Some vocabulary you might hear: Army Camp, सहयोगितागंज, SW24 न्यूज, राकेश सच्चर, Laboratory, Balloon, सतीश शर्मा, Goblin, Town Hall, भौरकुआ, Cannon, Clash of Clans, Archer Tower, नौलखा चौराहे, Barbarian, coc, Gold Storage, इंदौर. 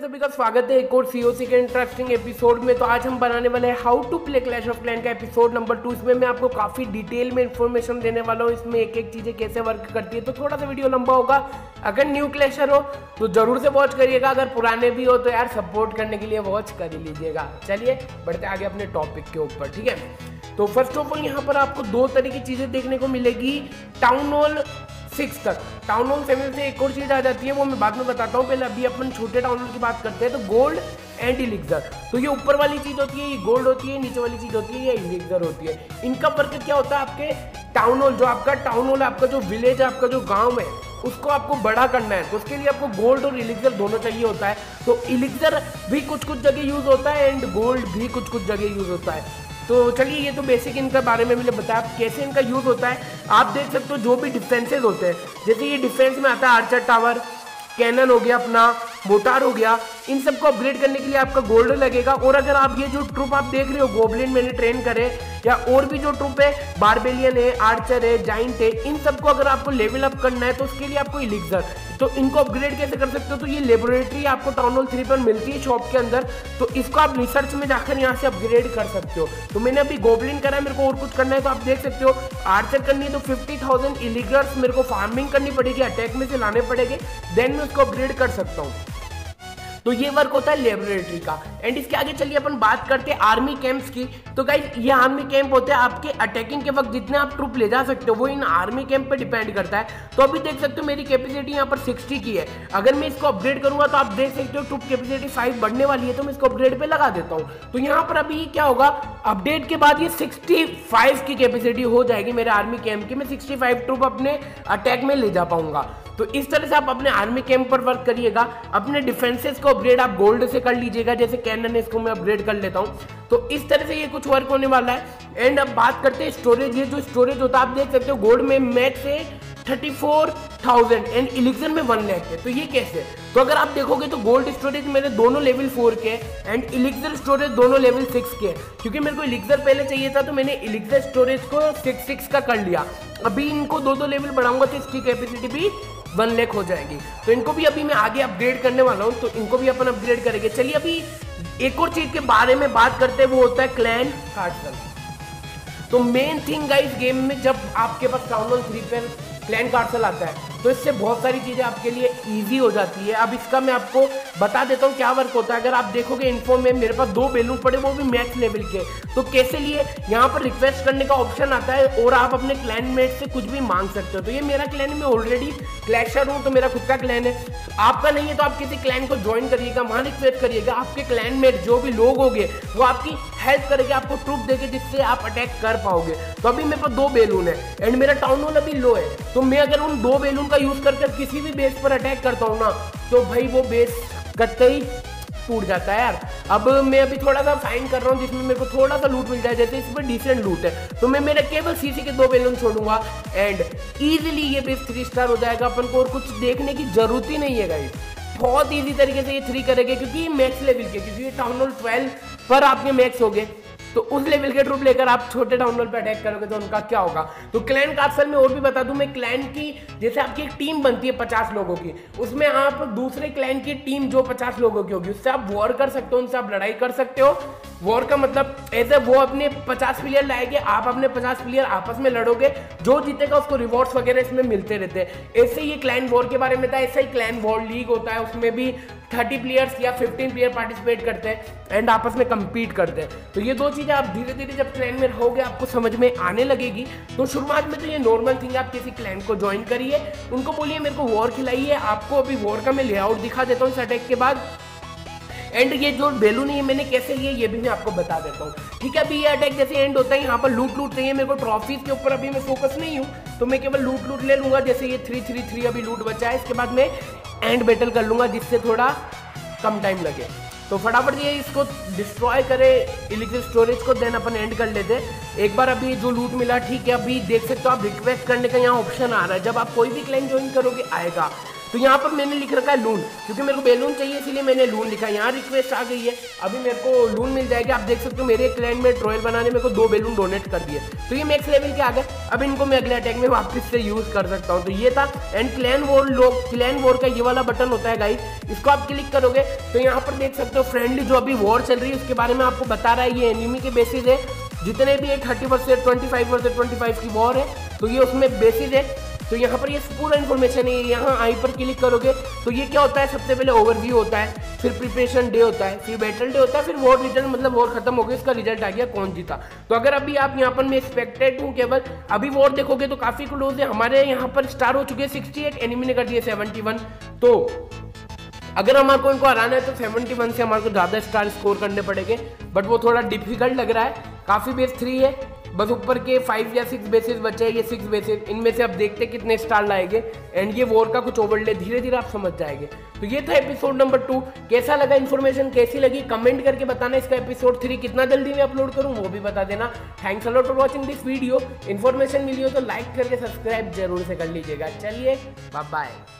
Friends सभी का स्वागत है एक और सीओसी के इंटरेस्टिंग एपिसोड में। तो आज हम बनाने वाले हैं how to play clash of clan का एपिसोड नंबर 2। इसमें मैं आपको काफ़ी डिटेल में इन्फॉर्मेशन देने वाला हूँ, इसमें एक एक चीज़ें कैसे वर्क करती है। तो थोड़ा सा वीडियो लंबा होगा, अगर न्यू क्लैशर हो तो ज़रूर से वॉच करिएगा, अगर पुराने भी हो तो यार सपोर्ट करने के लिए वॉच कर लीजिएगा। चलिए बढ़ते आगे अपने टॉपिक के ऊपर, ठीक है। तो फर्स्ट ऑफ ऑल यहाँ पर आपको दो तरह की चीज़ें देखने को मिलेगी टाउन हॉल 6 तक। टाउन हॉल 7 से एक और चीज़ आ जाती है, वो मैं बाद में बताता हूँ, पहले अभी अपन छोटे टाउन हॉल की बात करते हैं। तो गोल्ड एंड इलिक्सर, तो ये ऊपर वाली चीज़ होती है, ये गोल्ड होती है, नीचे वाली चीज़ होती है, ये इलिक्सर होती है। इनका फर्क क्या होता है, आपके टाउन हॉल जो आपका टाउन हॉल आपका जो विलेज है आपका जो गाँव है उसको आपको बड़ा करना है, तो उसके लिए आपको गोल्ड और इलिक्सर दोनों चाहिए होता है। तो इलिक्सर भी कुछ कुछ जगह यूज़ होता है एंड गोल्ड भी कुछ कुछ जगह यूज़ होता है। तो चलिए ये तो बेसिक इनका बारे में मैंने बताया, आप कैसे इनका यूज़ होता है। आप देख सकते हो जो भी डिफेंसेस होते हैं, जैसे ये डिफेंस में आता है आर्चर टावर, कैनन हो गया अपना, मोटार हो गया, इन सबको अपग्रेड करने के लिए आपका गोल्ड लगेगा। और अगर आप ये जो ट्रूप आप देख रहे हो गोब्लिन मैंने ट्रेन करे या और भी जो ट्रूप है बारबेलियन है, आर्चर है, जाइंट है, इन सबको अगर आपको लेवल अप करना है तो उसके लिए आपको इलिक्सर, तो इनको अपग्रेड कैसे कर सकते हो, तो ये लेबोरेटरी आपको टाउन हॉल 3 पर मिलती है शॉप के अंदर, तो इसको आप रिसर्च में जाकर यहाँ से अपग्रेड कर सकते हो। तो मैंने अभी गोब्लिन करा है, मेरे को और कुछ करना है तो आप देख सकते हो। आर्चर करनी है तो 50,000 इलिक्सर्स मेरे को फार्मिंग करनी पड़ेगी, अटैक में से लाने पड़ेंगे, देन मैं उसको अपग्रेड कर सकता हूँ। तो ये वर्क होता है लेबोरेटरी का। एंड इसके आगे चलिए अपन बात करते हैं आर्मी कैंप्स की। तो गाइज ये आर्मी कैंप होते हैं आपके अटैकिंग के वक्त जितने आप ट्रूप ले जा सकते हो वो इन आर्मी कैंप पे डिपेंड करता है। तो अभी देख सकते हो मेरी कैपेसिटी यहाँ पर 60 की है, अगर मैं इसको अपग्रेड करूंगा तो आप देख सकते हो ट्रूप कैपेसिटी 5 बढ़ने वाली है, तो मैं इसको अपग्रेड पर लगा देता हूँ। तो यहाँ पर अभी क्या होगा, अपडेट के बाद ये 65 की कैपेसिटी हो जाएगी मेरे आर्मी कैंप की, मैं 65 ट्रूप अपने अटैक में ले जा पाऊंगा। तो इस तरह से आप अपने आर्मी कैंप पर वर्क करिएगा। अपने डिफेंसेस को अपग्रेड आप गोल्ड से कर लीजिएगा, जैसे कैनन इसको मैं अपग्रेड कर लेता हूँ। तो इस तरह से ये कुछ वर्क होने वाला है। एंड अब बात करते हैं स्टोरेज। ये जो स्टोरेज होता है आप देख सकते हो गोल्ड में मैक्स है 34,000 एंड इलिक्सर में 1 लाख है। तो ये कैसे, तो अगर आप देखोगे तो गोल्ड स्टोरेज मेरे दोनों लेवल 4 के एंड इलिक्सर स्टोरेज दोनों लेवल 6 के, क्योंकि मेरे को इलिक्सर पहले चाहिए था तो मैंने इलिक्सर स्टोरेज को 6 का कर लिया। अभी इनको दो लेवल बढ़ाऊंगा तो इसकी कैपेसिटी भी 1 लाख हो जाएगी। तो इनको भी अभी मैं आगे अपग्रेड करने वाला हूँ, तो इनको भी अपन अपग्रेड करेंगे। चलिए अभी एक और चीज़ के बारे में बात करते हैं, वो होता है क्लैन कास्टल। तो मेन थिंग गाइस गेम में जब आपके पास टाउन हॉल 3 पर क्लैन कास्टल आता है तो इससे बहुत सारी चीज़ें आपके लिए ईजी हो जाती है। अब इसका मैं आपको बता देता हूँ क्या वर्क होता है। अगर आप देखोगे इन्फो में मेरे पास 2 बैलून पड़े, वो भी मैक्स लेवल के, तो कैसे लिए यहाँ पर रिक्वेस्ट करने का ऑप्शन आता है और आप अपने क्लैनमेट से कुछ भी मांग सकते हो। तो ये मेरा क्लैन, मैं ऑलरेडी क्लैशर हूँ तो मेरा खुद का क्लैन है। आपका नहीं है तो आप किसी क्लैन को ज्वाइन करिएगा, वहाँ रिक्वेस्ट करिएगा, आपके क्लैनमेट जो भी लोग होंगे वो आपकी हेल्प करेंगे, आपको ट्रूप देंगे जिससे आप अटैक कर पाओगे। तो अभी मेरे पास 2 बैलून है एंड मेरा टाउन हॉल अभी लो है, तो मैं अगर उन 2 बैलून का यूज करके किसी भी बेस पर अटैक करता हूँ ना तो भाई वो बेस कतई टूट जाता है यार। अब मैं अभी थोड़ा सा फाइन कर रहा हूँ जिसमें मेरे को थोड़ा सा लूट मिल जाए, जैसे इसमें डिसेंट लूट है तो मैं मेरे केवल सीसी के 2 बैलून छोड़ूंगा एंड ईजिली ये बेस 3 स्टार हो जाएगा। अपन को और कुछ देखने की जरूरत ही नहीं है गाइस, बहुत ईजी तरीके से ये 3 करेंगे क्योंकि ये मैक्स लेवल के, क्योंकि ये टाउन हॉल 12 पर आपके मैक्स हो गए तो उस लेवल के ट्रूप लेकर आप छोटे टाउन हॉल पर अटैक करोगे तो उनका क्या होगा। तो क्लैन कास्टल में और भी बता दूं, मैं क्लैन की जैसे आपकी एक टीम बनती है 50 लोगों की, उसमें आप दूसरे क्लैन की टीम जो 50 लोगों की होगी उससे आप वॉर कर सकते हो, उनसे आप लड़ाई कर सकते हो। वॉर का मतलब ऐसे वो अपने 50 प्लेयर लाएंगे, आप अपने 50 प्लेयर आपस में लड़ोगे, जो जीतेगा उसको रिवॉर्ड्स वगैरह इसमें मिलते रहते हैं। ऐसे ही क्लैन वॉर के बारे में था, ऐसा ही क्लैन वॉर लीग होता है, उसमें भी 30 प्लेयर्स या 15 प्लेयर पार्टिसिपेट करते हैं एंड आपस में कम्पीट करते हैं। तो ये दो चीज़ें आप धीरे धीरे जब क्लैन में रहोगे आपको समझ में आने लगेगी। तो शुरुआत में तो ये नॉर्मल थिंग, आप किसी क्लैन को ज्वाइन करिए, उनको बोलिए मेरे को वॉर खिलाइए। आपको अभी वॉर का मैं लेआउट दिखा देता हूँ इस अटैक के बाद। एंड ये जो बैलून है मैंने कैसे लिए ये भी मैं आपको बता देता हूँ, ठीक है। अभी ये अटैक जैसे एंड होता है यहाँ पर लूट रही है, मेरे को ट्रॉफीज के ऊपर अभी मैं फोकस नहीं हूँ तो मैं केवल लूट ले लूँगा। जैसे ये 3-3-3 अभी लूट बचा है, इसके बाद मैं एंड बैटल कर लूँगा जिससे थोड़ा कम टाइम लगे। तो फटाफट ये इसको डिस्ट्रॉय करें इलिक्सर स्टोरेज को, देन अपन एंड कर लेते हैं एक बार। अभी जो लूट मिला ठीक है, अभी देख सकते हो आप रिक्वेस्ट करने का यहाँ ऑप्शन आ रहा है, जब आप कोई भी क्लाइंट ज्वाइन करोगे आएगा। तो यहाँ पर मैंने लिख रखा है लून, क्योंकि मेरे को बैलून चाहिए इसलिए मैंने लून लिखा। यहाँ रिक्वेस्ट आ गई है, अभी मेरे को लून मिल जाएगी। आप देख सकते हो मेरे क्लैन में ट्रॉयल बनाने मेरे को 2 बैलून डोनेट कर दिए, तो ये मैक्स लेवल के आ गए। अब इनको मैं अगले अटैक में वापस से यूज़ कर सकता हूँ। तो ये था एंड क्लैन वॉर। लोग क्लैन वॉर का ये वाला बटन होता है गाइस, इसको आप क्लिक करोगे तो यहाँ पर देख सकते हो फ्रेंडली जो अभी वॉर चल रही है उसके बारे में आपको बता रहा है। ये एनिमी के बेसिस है, जितने भी 30% 25% 25 की वॉर है तो ये उसमें बेसिस है। तो यहाँ पर ये पूरा इन्फॉर्मेशन है। यहाँ आई पर क्लिक करोगे तो ये क्या होता है, सबसे पहले ओवरव्यू होता है, फिर प्रिपरेशन डे होता है, फिर बैटल डे होता है, फिर वॉर रिजल्ट, मतलब वॉर खत्म हो गई, इसका रिजल्ट आ गया, कौन जीता। तो अगर अभी आप यहाँ पर, मैं एक्सपेक्टेड हूँ केवल, अभी वॉर देखोगे तो काफ़ी क्लोज है। हमारे यहाँ पर स्टार हो चुके हैं 68, एनिमी ने कर दिए 71। तो अगर हमारे को इनको हराना है तो 71 से हमारे को ज़्यादा स्टार स्कोर करने पड़ेंगे, बट वो थोड़ा डिफिकल्ट लग रहा है। काफ़ी बेस 3 है, बस ऊपर के 5 या 6 बेसेस बचे हैं। ये 6 बेसेस, इनमें से आप देखते हैं कितने स्टार लाएंगे एंड ये वॉर का कुछ ओवरले, धीरे धीरे आप समझ जाएंगे। तो ये था एपिसोड नंबर 2। कैसा लगा, इन्फॉर्मेशन कैसी लगी कमेंट करके बताना। इसका एपिसोड 3 कितना जल्दी मैं अपलोड करूँ वो भी बता देना। Thanks a lot for watching this video. Information मिली हो तो लाइक करके सब्सक्राइब जरूर से कर लीजिएगा। चलिए बाय बाय।